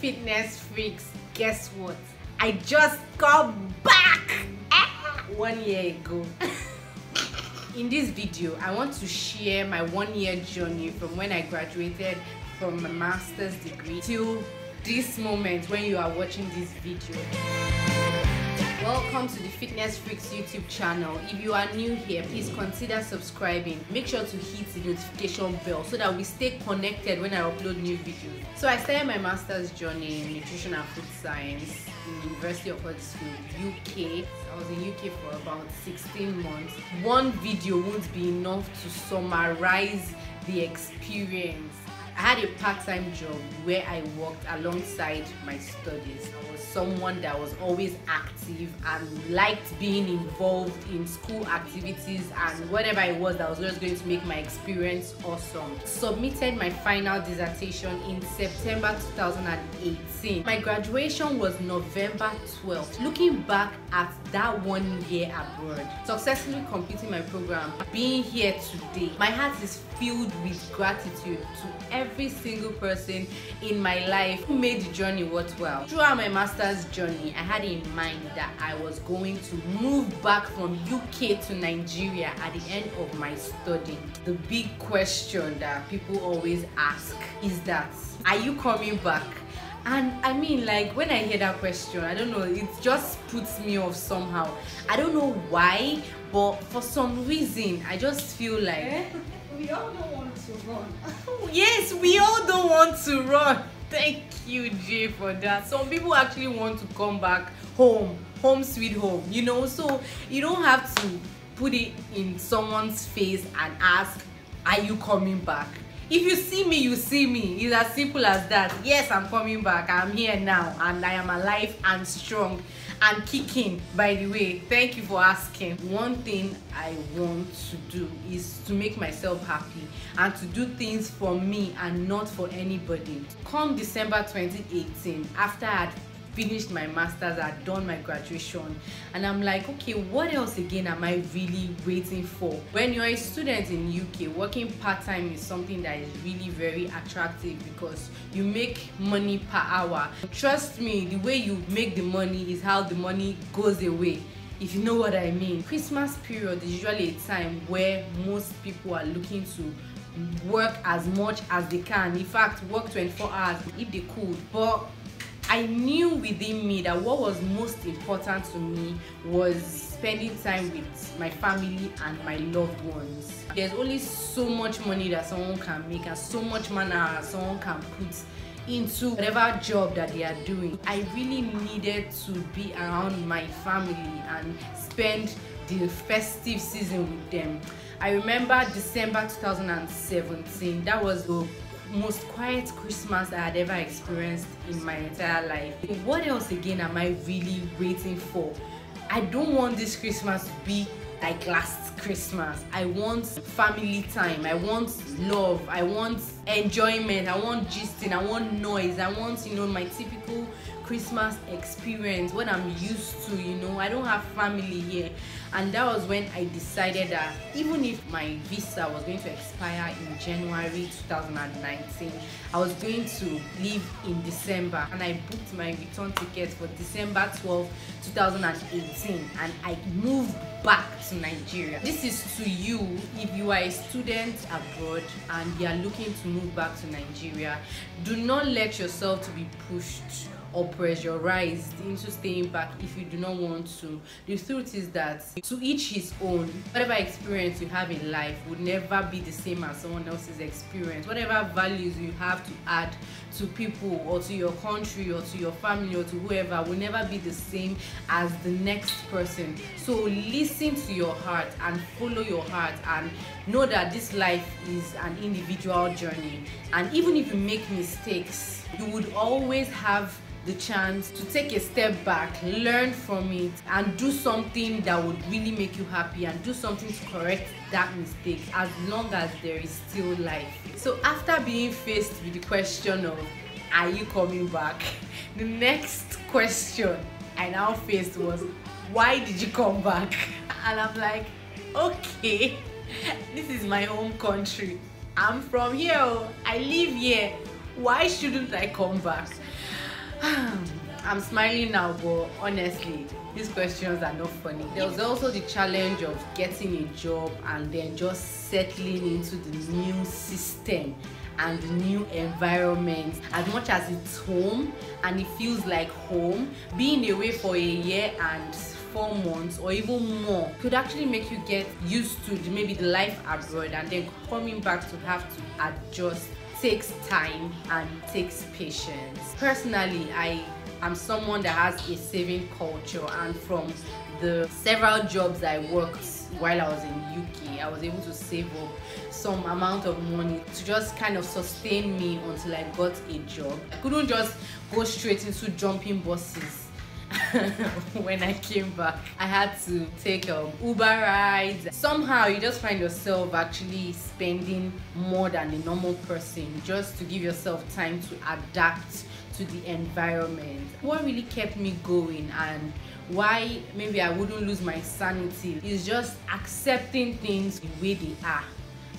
fitness freaks, guess what? I just got back 1 year ago. In this video, I want to share my 1 year journey from when I graduated from my master's degree till this moment when you are watching this video. Welcome to the Fitness Freaks YouTube channel. If you are new here, please consider subscribing. Make sure to hit the notification bell so that we stay connected when I upload new videos. So I started my master's journey in nutrition and food science in the University of Huddersfield, UK. I was in UK for about 16 months. One video won't be enough to summarize the experience. I had a part-time job where I worked alongside my studies. I was someone that was always active and liked being involved in school activities and whatever it was that was just going to make my experience awesome. Submitted my final dissertation in September 2018. My graduation was November 12th. Looking back at that 1 year abroad, successfully completing my program, being here today, my heart is filled with gratitude to every single person in my life who made the journey worthwhile. Throughout my master's journey, I had in mind that I was going to move back from UK to Nigeria at the end of my study. The big question that people always ask is that, are you coming back? And I mean, like, when I hear that question, I don't know, it just puts me off somehow. I don't know why, but for some reason, I just feel like... We all don't want to run. Yes, we all don't want to run. Thank you, Jay, for that. Some people actually want to come back home, home sweet home, you know? So you don't have to put it in someone's face and ask, are you coming back? If you see me, you see me. It's as simple as that. Yes, I'm coming back. I'm here now and I am alive and strong and kicking, by the way. Thank you for asking. One thing I want to do is to make myself happy and to do things for me and not for anybody. Come December 2018, after I had finished my master's, I had done my graduation, and I'm like, okay, what else again am I really waiting for? When you're a student in UK, working part-time is something that is really very attractive because you make money per hour. Trust me, the way you make the money is how the money goes away, if you know what I mean. Christmas period is usually a time where most people are looking to work as much as they can. In fact, work 24 hours if they could. But I knew within me that what was most important to me was spending time with my family and my loved ones. There's only so much money that someone can make and so much money that someone can put into whatever job that they are doing. I really needed to be around my family and spend the festive season with them. I remember December 2017, that was the most quiet Christmas I had ever experienced in my entire life. What else again am I really waiting for? I don't want this Christmas to be like last Christmas. I want family time, I want love, I want enjoyment, I want gisting, I want noise, I want, you know, my typical Christmas experience, what I'm used to, you know. I don't have family here. And that was when I decided that even if my visa was going to expire in January 2019, I was going to leave in December, and I booked my return ticket for December 12, 2018, and I moved back to Nigeria. This is to you if you are a student abroad and you are looking to move back to Nigeria. Do not let yourself to be pushed or pressurized into staying back if you do not want to. The truth is that to each his own. Whatever experience you have in life would never be the same as someone else's experience. Whatever values you have to add to people or to your country or to your family or to whoever will never be the same as the next person. So listen to your heart and follow your heart, and know that this life is an individual journey, and even if you make mistakes, you would always have the chance to take a step back, learn from it, and do something that would really make you happy, and do something to correct that mistake as long as there is still life. So after being faced with the question of, are you coming back? The next question I now faced was, why did you come back? And I'm like, okay, this is my home country. I'm from here, I live here. Why shouldn't I come back? I'm smiling now, but honestly, these questions are not funny. There was also the challenge of getting a job and then just settling into the new system and the new environment. As much as it's home and it feels like home, being away for a year and 4 months or even more could actually make you get used to maybe the life abroad, and then coming back to have to adjust takes time and takes patience. Personally, I'm someone that has a saving culture, and from the several jobs I worked while I was in UK, I was able to save up some amount of money to just kind of sustain me until I got a job. I couldn't just go straight into jumping buses when I came back. I had to take Uber rides. Somehow you just find yourself actually spending more than a normal person just to give yourself time to adapt to the environment. What really kept me going and why maybe I wouldn't lose my sanity is just accepting things the way they are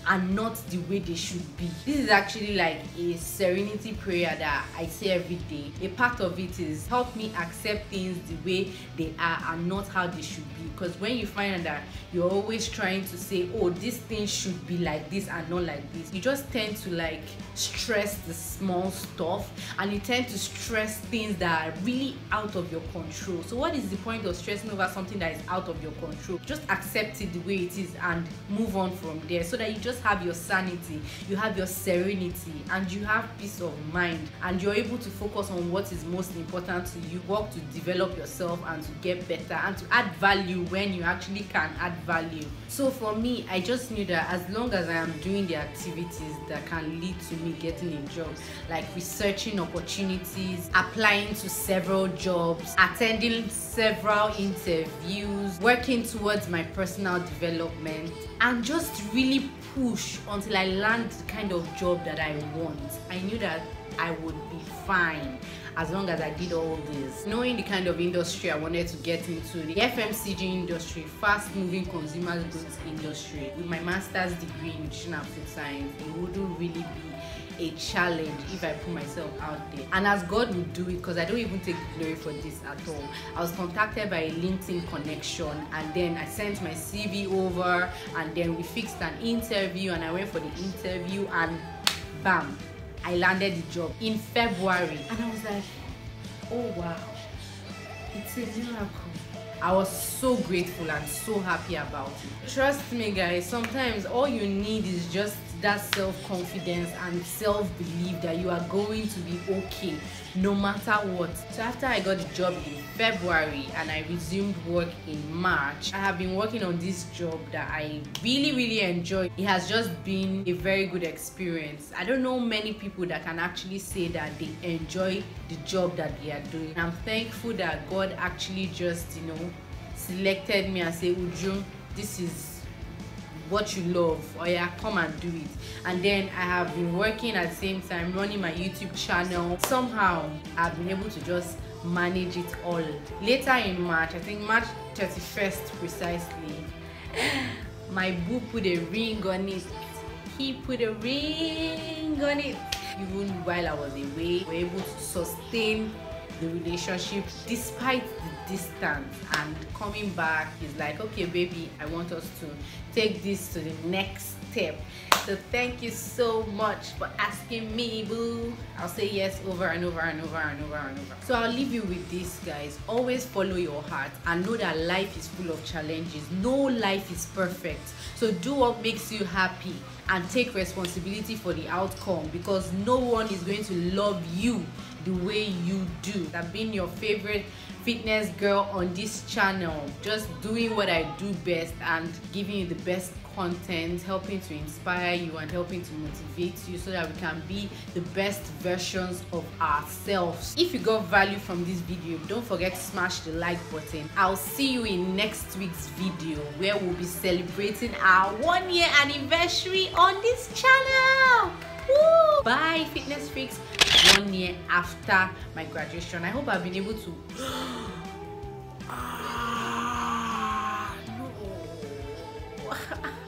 and not the way they should be. This is actually like a serenity prayer that I say every day. A part of it is help me accept things the way they are and not how they should be, because when you find out that you're always trying to say, oh, this thing should be like this and not like this, you just tend to like stress the small stuff, and you tend to stress things that are really out of your control. So what is the point of stressing over something that is out of your control? Just accept it the way it is and move on from there, so that you just have your sanity, you have your serenity, and you have peace of mind, and you're able to focus on what is most important to you. Work to develop yourself and to get better and to add value when you actually can add value. So for me, I just knew that as long as I am doing the activities that can lead to me getting a job, like researching opportunities, applying to several jobs, attending several interviews, working towards my personal development, and just really push until I land the kind of job that I want, I knew that I would be fine as long as I did all this. Knowing the kind of industry I wanted to get into, the FMCG industry, fast-moving consumer goods industry, with my master's degree in nutritional food science, it wouldn't really be a challenge if I put myself out there. And as God would do it, because I don't even take glory for this at all, I was contacted by a LinkedIn connection, and then I sent my CV over, and then we fixed an interview, and I went for the interview, and bam, I landed the job in February, and I was like, oh wow, it's a miracle. I was so grateful and so happy about it. Trust me guys, sometimes all you need is just that self-confidence and self-belief that you are going to be okay no matter what. So after I got the job in February and I resumed work in March, I have been working on this job that I really enjoy. It has just been a very good experience. I don't know many people that can actually say that they enjoy the job that they are doing. I'm thankful that God actually just, you know, selected me and said, Uju, this is what you love, or yeah, come and do it. And then I have been working at the same time, running my YouTube channel. Somehow I've been able to just manage it all. Later in March, I think March 31st precisely, my boo put a ring on it. He put a ring on it. Even while I was away, we were able to sustain the relationship despite the distance, and coming back is like, okay baby, I want us to take this to the next step, so thank you so much for asking me, boo. I'll say yes over and over and over and over and over. So I'll leave you with this guys, always follow your heart and know that life is full of challenges. No life is perfect, so do what makes you happy and take responsibility for the outcome, because no one is going to love you the way you do. I've been your favorite fitness girl on this channel, just doing what I do best and giving you the best content, helping to inspire you and helping to motivate you so that we can be the best versions of ourselves. If you got value from this video, don't forget to smash the like button. I'll see you in next week's video, where we'll be celebrating our 1-year anniversary on this channel. Woo! Bye fitness freaks. 1 year after my graduation, I hope I've been able to